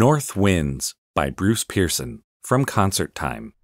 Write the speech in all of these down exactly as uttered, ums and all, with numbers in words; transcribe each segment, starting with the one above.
North Winds by Bruce Pearson from Concert Time.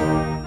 Oh,